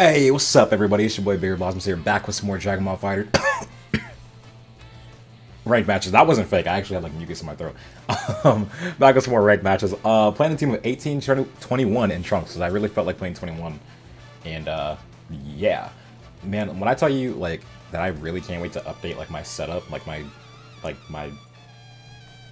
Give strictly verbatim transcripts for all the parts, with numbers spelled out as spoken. Hey, what's up, everybody? It's your boy BarryBlossoms here, back with some more Dragon Ball Fighter ranked matches. That wasn't fake. I actually had like mucus in my throat. Um, back with some more ranked matches. Uh, playing a team of eighteen, twenty-one, and Trunks, because I really felt like playing twenty-one. And uh, yeah, man, when I tell you like that, I really can't wait to update like my setup, like my, like my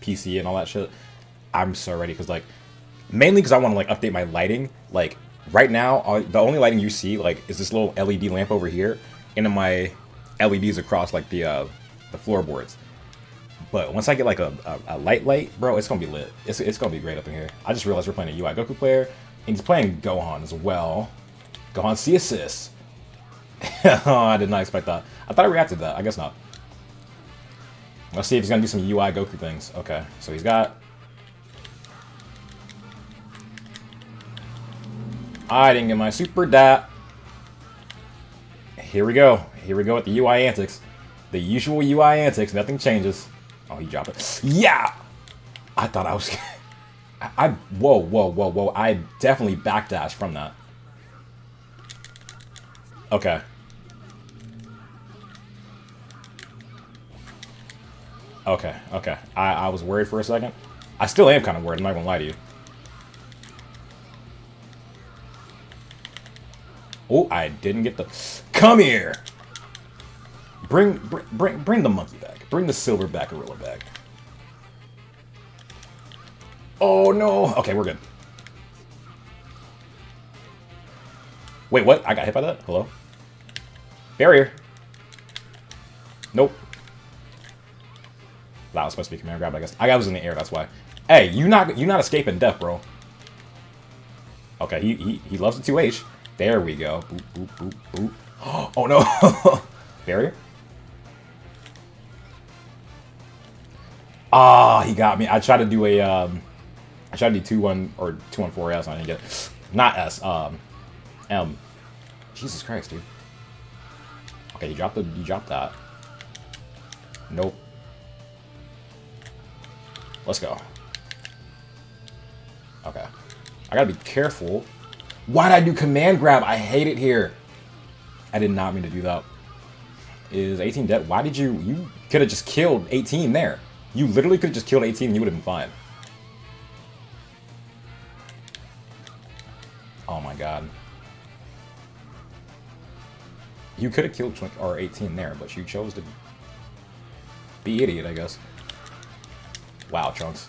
P C and all that shit. I'm so ready, because like mainly because I want to like update my lighting, like. Right now, the only lighting you see like is this little L E D lamp over here, and then my L E Ds across like the uh, the floorboards. But once I get like a, a, a light light, bro, it's gonna be lit. It's it's gonna be great up in here. I just realized we're playing a U I Goku player, and he's playing Gohan as well. Gohan C assist. Oh, I did not expect that. I thought I reacted to that. I guess not. Let's see if he's gonna do some U I Goku things. Okay, so he's got. I didn't get my super dot. Here we go. Here we go with the U I antics. The usual U I antics. Nothing changes. Oh, he dropped it. Yeah! I thought I was... I, I... Whoa, whoa, whoa, whoa. I definitely backdashed from that. Okay. Okay, okay. I, I was worried for a second. I still am kind of worried. I'm not going to lie to you. Oh, I didn't get the... Come here! Bring, br bring, bring the monkey back. Bring the silverback gorilla back. Oh, no! Okay, we're good. Wait, what? I got hit by that? Hello? Barrier! Nope. That was supposed to be command grab, I guess. I was in the air, that's why. Hey, you're not, you're not escaping death, bro. Okay, he, he, he loves the two H. There we go. Boop, boop, boop, boop. Oh, no. Barrier. Ah, he got me. I tried to do a, um, I tried to do two one or two one four S. I didn't get it. Not S, um, M. Jesus Christ, dude. Okay, you dropped the, you dropped that. Nope. Let's go. Okay. I gotta be careful. Why did I do command grab? I hate it here. I did not mean to do that. Is eighteen dead? Why did you... You could have just killed eighteen there. You literally could have just killed eighteen and you would have been fine. Oh my god. You could have killed or eighteen there, but you chose to be idiot, I guess. Wow, Trunks.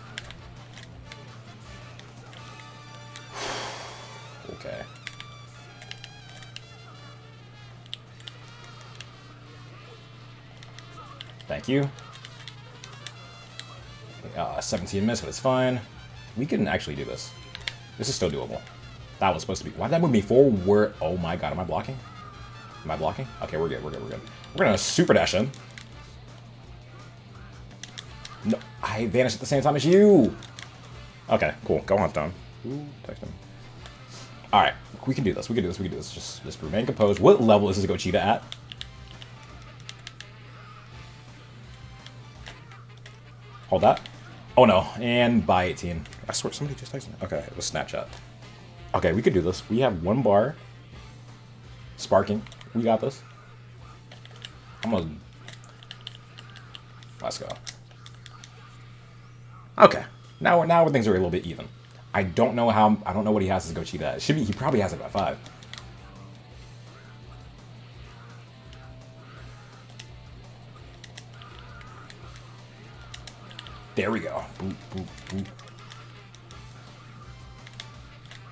Okay. Thank you. Uh, seventeen minutes, but it's fine. We can actually do this. This is still doable. That was supposed to be... Why did that move me forward? Oh my god, am I blocking? Am I blocking? Okay, we're good, we're good, we're good. We're gonna super dash in. No, I vanished at the same time as you! Okay, cool. Go on, Tom. Ooh, text him. Alright, we can do this, we can do this, we can do this. Just, just remain composed. What level is this Gogeta at? Hold that. Oh no, and by eighteen. I swear, somebody just texted me. Okay, it was Snapchat. Okay, we can do this. We have one bar. Sparking. We got this. I'm gonna... Let's go. Okay, now, now things are a little bit even. I don't know how. I don't know what he has as Gogeta. It should be. He probably has it by five. There we go. Boop, boop, boop.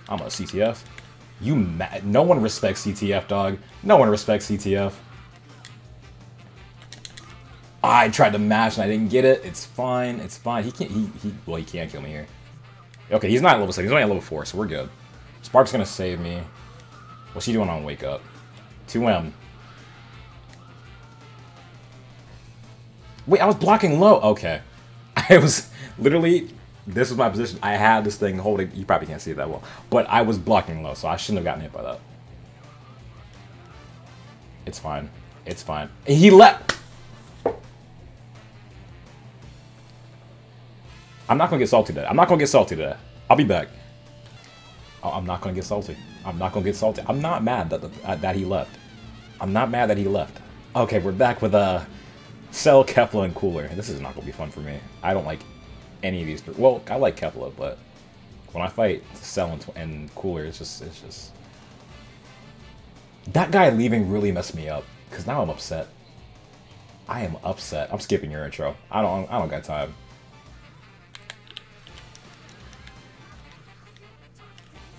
I'm a C T F. You mad? No one respects C T F, dog. No one respects C T F. I tried to mash and I didn't get it. It's fine. It's fine. He can't. He. he well, he can't kill me here. Okay, he's not at level seven. He's only at level four, so we're good. Spark's gonna save me. What's she doing on Wake Up? two M. Wait, I was blocking low. Okay. I was literally... This was my position. I had this thing holding... You probably can't see it that well. But I was blocking low, so I shouldn't have gotten hit by that. It's fine. It's fine. And he left... I'm not gonna get salty today. I'm not gonna get salty today. I'll be back. Oh, I'm not gonna get salty. I'm not gonna get salty. I'm not mad that the, uh, that he left. I'm not mad that he left. Okay, we're back with uh, Cell, Kefla, and Cooler. This is not gonna be fun for me. I don't like any of these three. Well, I like Kefla, but when I fight Cell and, and Cooler, it's just, it's just. That guy leaving really messed me up, because now I'm upset. I am upset. I'm skipping your intro. I don't. I don't got time.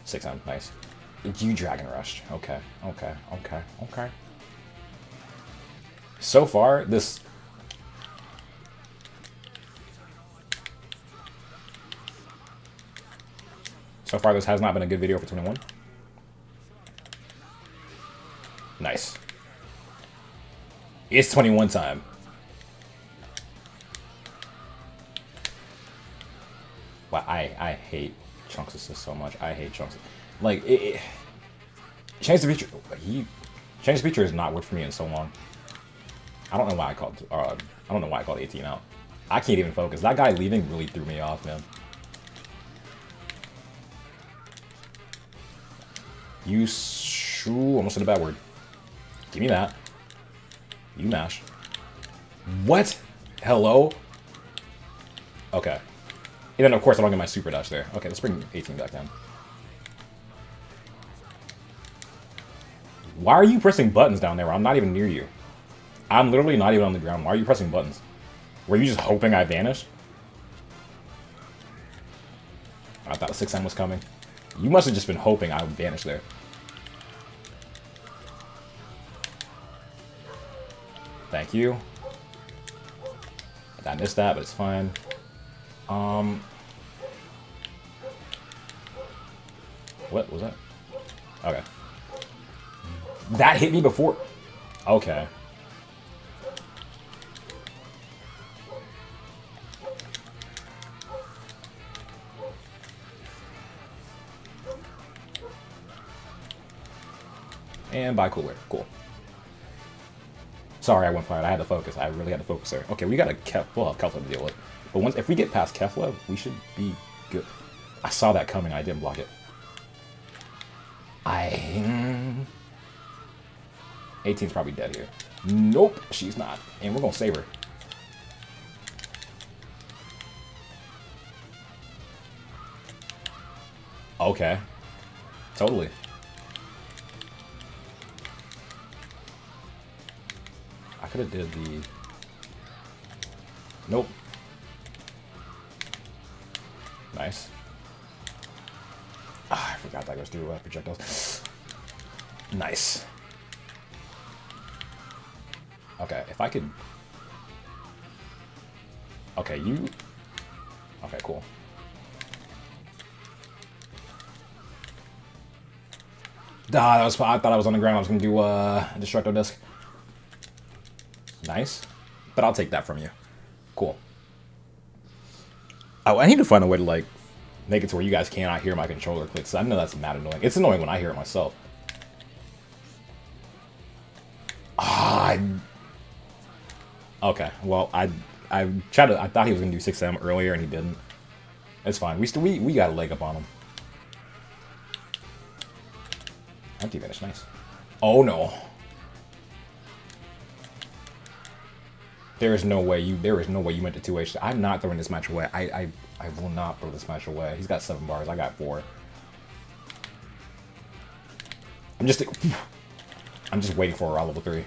Six times, nice. You Dragon Rushed. Okay, okay, okay, okay. So far, this... So far, this has not been a good video for twenty-one. Nice. It's twenty-one time. Wow, I, I hate... Trunks assist so much. I hate Trunks. Like, it, it, change the feature. He change the feature has not worked for me in so long. I don't know why I called. Uh, I don't know why I called eighteen out. I can't even focus. That guy leaving really threw me off, man. You shoo, almost said a bad word. Give me that. You mash. What? Hello. Okay. And then, of course, I don't get my super dash there. Okay, let's bring eighteen back down. Why are you pressing buttons down there? I'm not even near you. I'm literally not even on the ground. Why are you pressing buttons? Were you just hoping I vanished? I thought a six M was coming. You must have just been hoping I would vanish there. Thank you. I missed that, but it's fine. Um, what was that? Okay. That hit me before. Okay. And buy Cooler. Cool. Sorry, I went fired. I had to focus. I really had to focus there. Okay, we got a Kefla. We'll have Kefla to deal with. But once, if we get past Kefla, we should be good. I saw that coming. I didn't block it. I... eighteen's probably dead here. Nope, she's not. And we're going to save her. Okay. Totally. I could have did the... Nope. Nice. Oh, I forgot that goes through uh, projectiles. Nice. Okay, if I could... Okay, you... Okay, cool. Ah, that was... I thought I was on the ground. I was going to do uh, a Destructo Disc. Nice. But I'll take that from you. Cool. Oh, I need to find a way to, like, make it to where you guys cannot hear my controller clicks. I know that's mad annoying. It's annoying when I hear it myself. Ah, I... Okay, well, I I tried to... I thought he was going to do six M earlier, and he didn't. It's fine. We, still, we, we got a leg up on him. Empty finish, nice. Oh, no. There is no way you there is no way you meant to two H. I'm not throwing this match away. I, I I will not throw this match away. He's got seven bars. I got four. I'm just I'm just waiting for a raw level three.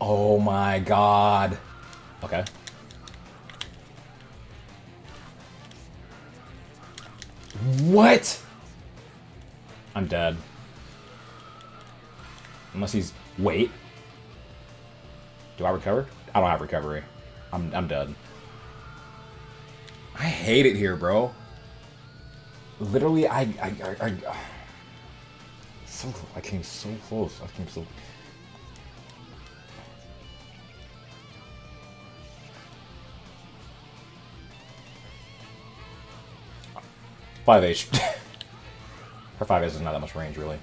Oh my god. Okay. What? I'm dead. Unless he's... Wait. Do I recover? I don't have recovery. I'm, I'm dead. I hate it here, bro. Literally, I... I, I, I so close. I came so close. I came so... five H. Her five H is not that much range, really.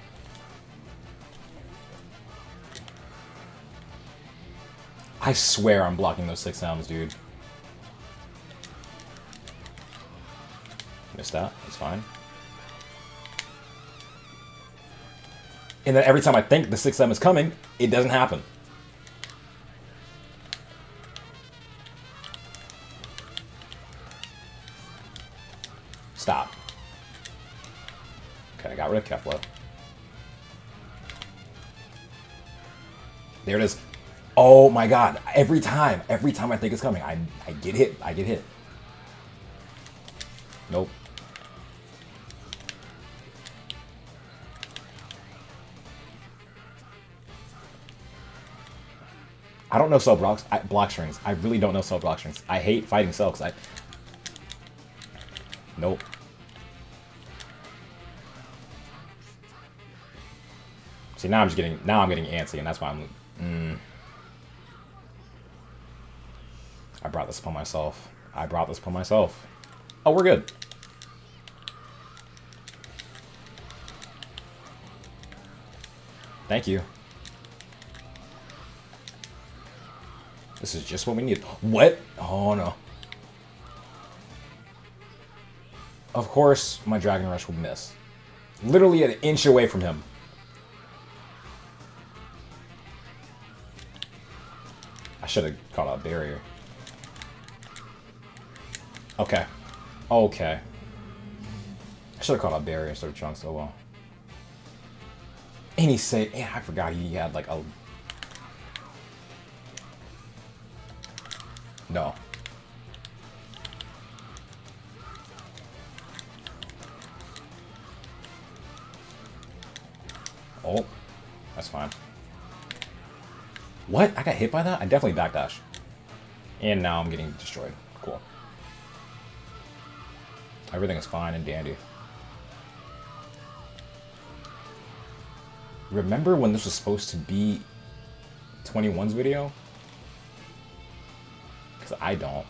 I swear I'm blocking those six sounds, dude. missed that. That's fine. And then every time I think the sixth M is coming, it doesn't happen. Stop. Okay, I got rid of Kefla. There it is. Oh my god. Every time. Every time I think it's coming, I, I get hit. I get hit. Nope. I don't know Cell blocks, I, block strings. I really don't know Cell block strings. I hate fighting Cell because I... Nope. See, now I'm just getting... Now I'm getting antsy, and that's why I'm... Mm. I brought this upon myself. I brought this upon myself. Oh, we're good. Thank you. This is just what we need. What? Oh, no. Of course, my Dragon Rush would miss. Literally an inch away from him. I should have caught a barrier. Okay. Okay. I should have caught a barrier instead of Trunks. Oh, well. And he said, yeah, I forgot he had like a... No. Oh, that's fine. What? I got hit by that? I definitely backdash. And now I'm getting destroyed. Cool. Everything is fine and dandy. Remember when this was supposed to be twenty-one's video? Because I don't.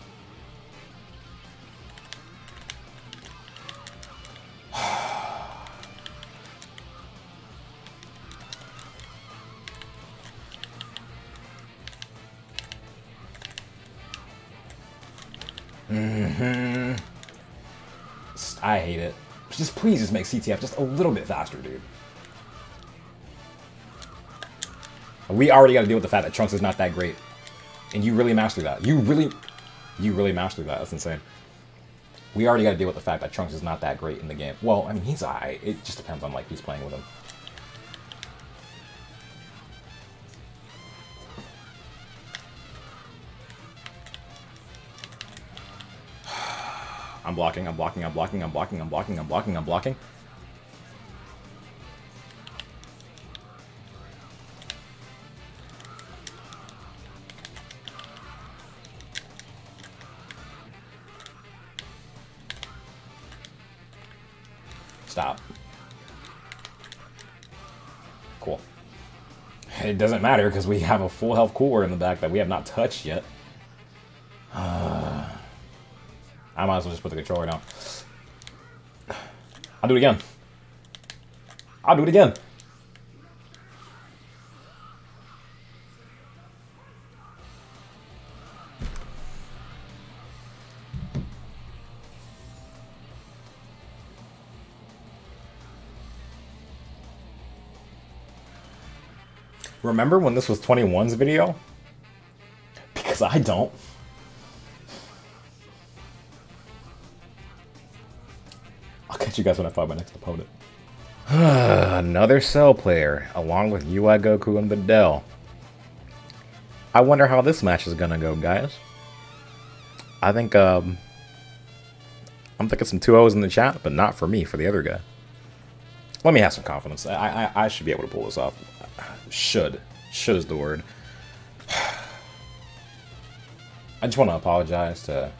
Mm-hmm. I hate it. Just please just make C T F just a little bit faster, dude. We already got to deal with the fact that Trunks is not that great. And you really mastered that. You really, you really mastered that. That's insane. We already got to deal with the fact that Trunks is not that great in the game. Well, I mean, he's alright. It just depends on like who's playing with him. I'm blocking, I'm blocking, I'm blocking, I'm blocking, I'm blocking, I'm blocking, I'm blocking. Stop. Cool. It doesn't matter because we have a full health Cooler in the back that we have not touched yet. I might as well just put the controller down. I'll do it again. I'll do it again. Remember when this was twenty-one's video? Because I don't. You guys when I fight my next opponent. Another Cell player, along with U I Goku and Videl. I wonder how this match is gonna go, guys. I think um, I'm thinking some two ohs in the chat, but not for me, for the other guy. Let me have some confidence. I I, I should be able to pull this off. Should should is the word. I just want to apologize to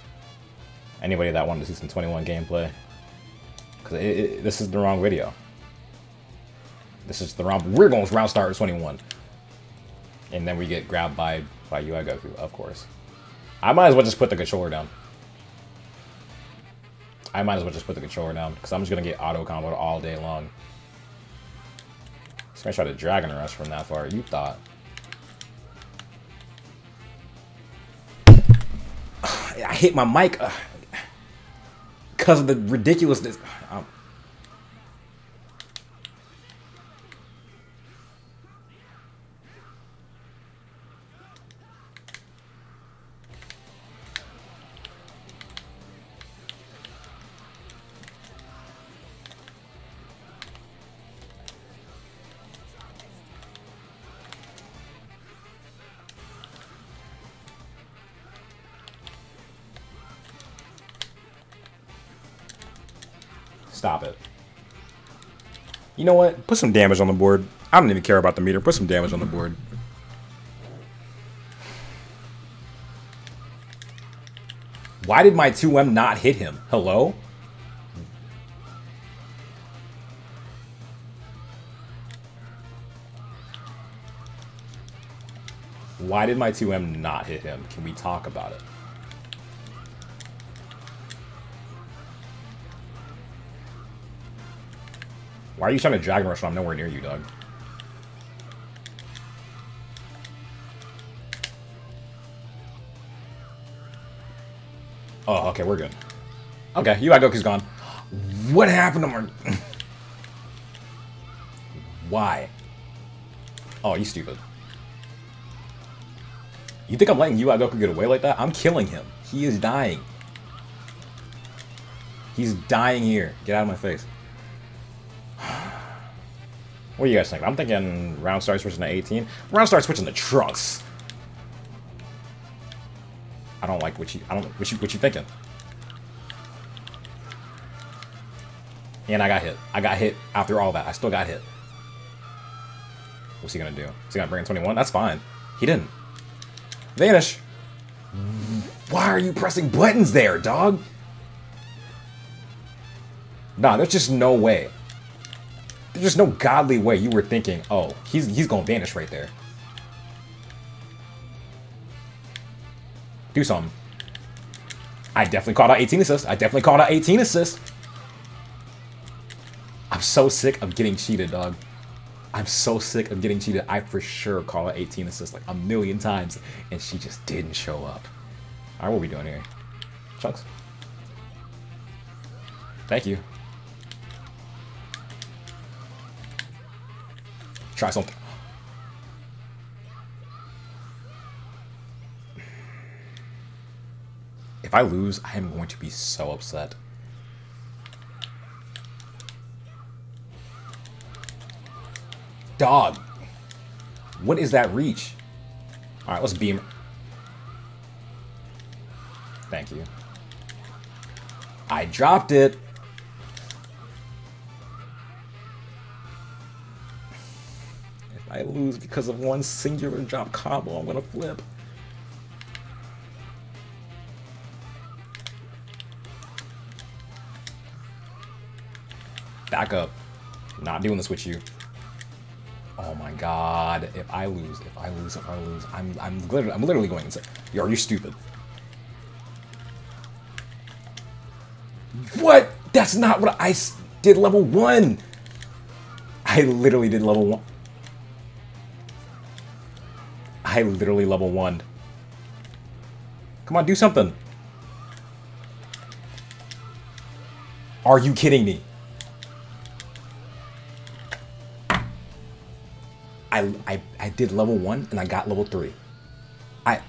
anybody that wanted to see some twenty-one gameplay. Because it, it, this is the wrong video. This is the wrong... We're going to round start at twenty-one. And then we get grabbed by, by U I Goku, of course. I might as well just put the controller down. I might as well just put the controller down. Because I'm just going to get auto-comboed all day long. Just going to try to Dragon Rush from that far. You thought. I hit my mic. Ugh. because of the ridiculousness. I'm... Stop it. You know what? Put some damage on the board. I don't even care about the meter. Put some damage on the board. Why did my two M not hit him? Hello? Why did my two M not hit him? Can we talk about it? Why are you trying to Dragon Rush when I'm nowhere near you, Doug? Oh, okay, we're good. Okay, U I Goku's gone. What happened to Mar- Why? Oh, you stupid. You think I'm letting U I Goku get away like that? I'm killing him. He is dying. He's dying here. Get out of my face. What do you guys think? I'm thinking round start switching to eighteen. Round start switching to Trunks. I don't like what you. I don't what you what you thinking. And I got hit. I got hit after all that. I still got hit. What's he gonna do? Is he gonna bring in twenty-one? That's fine. He didn't. Vanish. Why are you pressing buttons there, dog? Nah, there's just no way. There's no godly way you were thinking, oh, he's he's gonna vanish right there. Do something. I definitely called out eighteen assists. I definitely called out eighteen assists. I'm so sick of getting cheated, dog. I'm so sick of getting cheated. I for sure called out eighteen assists like a million times, and she just didn't show up. Alright, what are we doing here? Chunks. Thank you. Try something. If I lose, I am going to be so upset. Dog. What is that reach? All right, let's beam. Thank you. I dropped it. I lose because of one singular drop combo. I'm gonna flip. Back up. Not doing this with you. Oh my god. If I lose, if I lose, if I lose, I'm I'm literally I'm literally going insane. Yo, are you stupid? What? That's not what I did level one. I literally did level one. I literally level one. Come on, do something. Are you kidding me? I, I, I did level one and I got level three. I...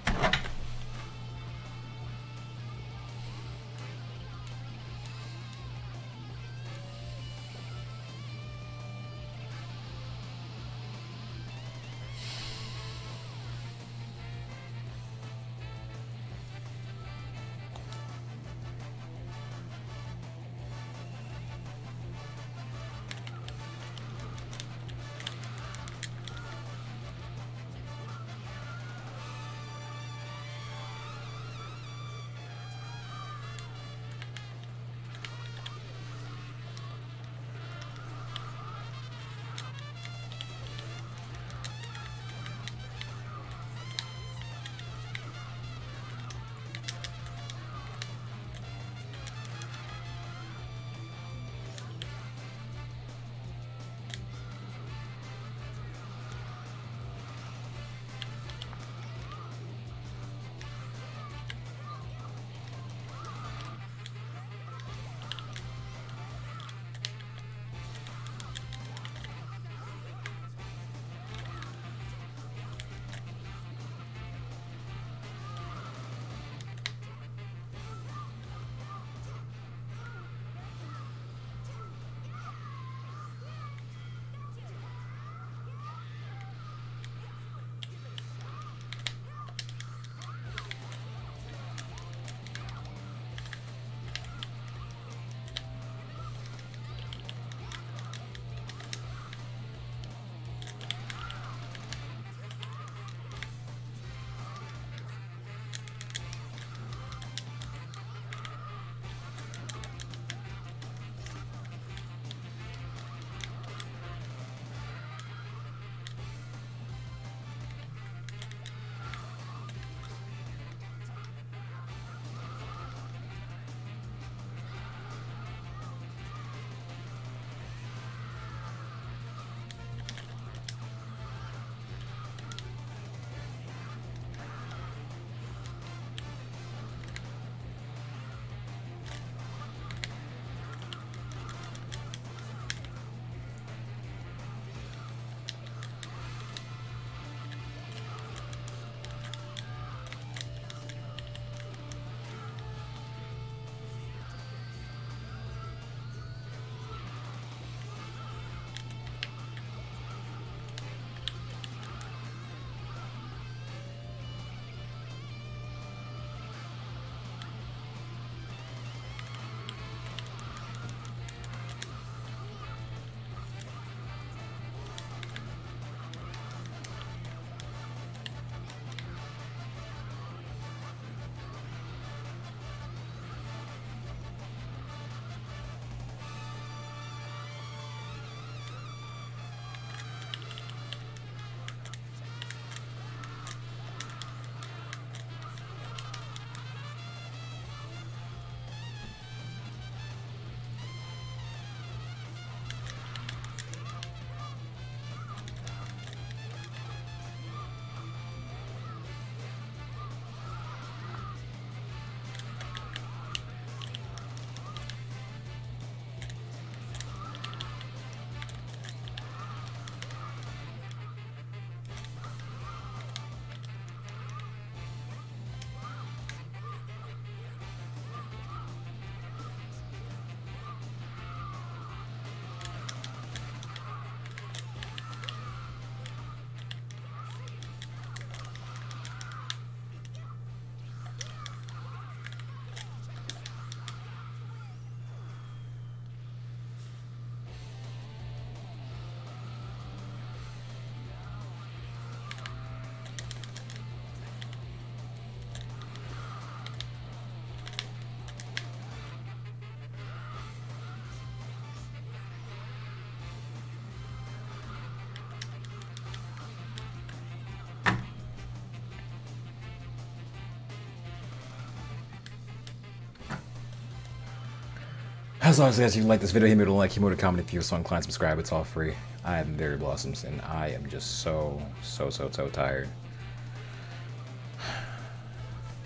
As always, guys, if you like this video, hit me with a like, hit me with a comment if you're so inclined, subscribe, it's all free. I am BarryBlossoms, and I am just so, so, so, so tired.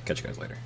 Catch you guys later.